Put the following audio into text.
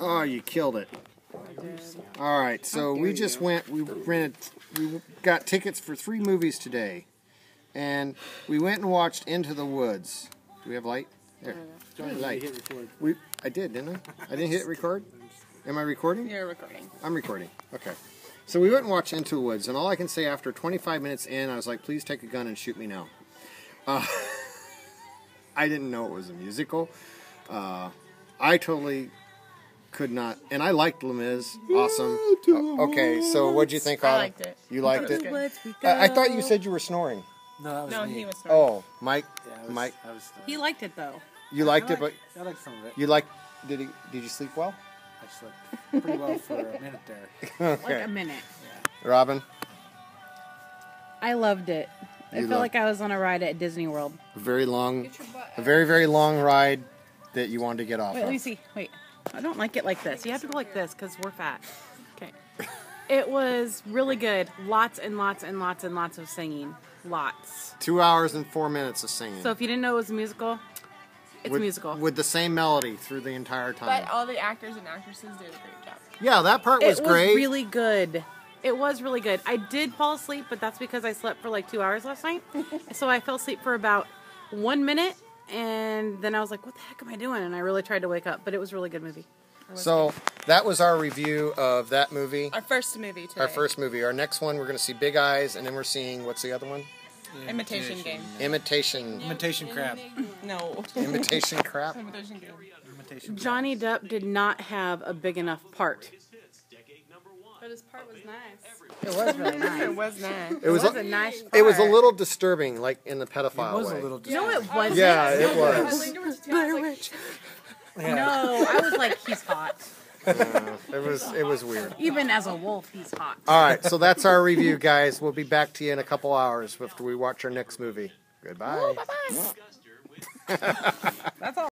Oh, you killed it. All right, so we just went, we got tickets for 3 movies today. And we went and watched Into the Woods. Do we have light? There. Light. I did, didn't I? I didn't hit record? Am I recording? You're recording. I'm recording. Okay. So we went and watched Into the Woods, and all I can say after 25 minutes in, I was like, please take a gun and shoot me now. I didn't know it was a musical. I totally could not, and I liked La Miz. Awesome. Okay, so what'd you think, Anna? I liked it. You liked it? I thought you said you were snoring. No, that was me. He was snoring. Oh, Mike. Yeah, Mike. He liked it, though. You liked it, but... I liked some of it. You liked... Did you sleep well? I slept pretty well for a minute there. Okay. Like a minute. Yeah. Robin? I loved it. I felt like I was on a ride at Disney World. Very long, a very, very long ride that you wanted to get off of. Wait, let me see. Wait. I don't like it like this. You have to go like this because we're fat. Okay. It was really good. Lots and lots and lots and lots of singing. Lots. 2 hours and 4 minutes of singing. So if you didn't know it was a musical, it's a musical. With the same melody through the entire time. But all the actors and actresses did a great job. Yeah, that part was great. It was really good. It was really good. I did fall asleep, but that's because I slept for like 2 hours last night. So I fell asleep for about 1 minute, and then I was like, what the heck am I doing? And I really tried to wake up, but it was a really good movie. So that was our review of that movie. Our first movie today. Our first movie. Our next one, we're going to see Big Eyes, and then we're seeing, what's the other one? Imitation Game. Imitation Crap. No. Imitation Crap? Imitation Game. Imitation Johnny Depp did not have a big enough part. But his part was nice. It was really nice. It was nice. It was a nice part. It was a little disturbing, like in the pedophile way. It was a little disturbing. No, it wasn't. Yeah, it was. Blair Witch. Yeah. No, I was like, he's hot. Yeah, it was weird. Even as a wolf, he's hot. All right, so that's our review, guys. We'll be back to you in a couple hours after we watch our next movie. Goodbye. Ooh, bye-bye. That's all.